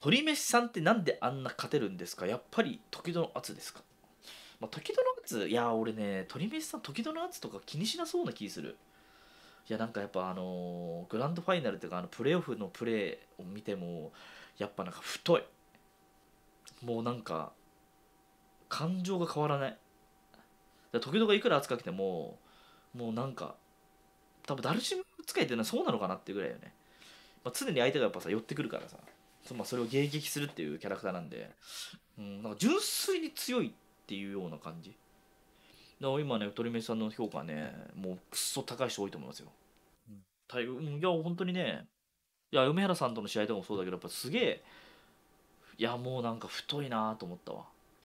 鳥飯さんってなんであんな勝てるんですか？やっぱり時戸の圧ですか？まあ、時戸の圧、いや俺ね、鳥飯さん時戸の圧とか気にしなそうな気する。いやなんかやっぱグランドファイナルっていうかプレーオフのプレーを見てもやっぱなんか太い、もうなんか感情が変わらない。時戸がいくら圧かけてももうなんか多分ダルシム使いっていうのはそうなのかなっていうぐらいよね。まあ、常に相手がやっぱさ寄ってくるからさ、まあ、それを迎撃するっていうキャラクターなんで、うん、なんか純粋に強いっていうような感じ。だから今ね鳥飯さんの評価はねもうくっそ高い人多いと思いますよ。いや本当にね、いや梅原さんとの試合とかもそうだけどやっぱすげえ、いやもうなんか太いなと思ったわ。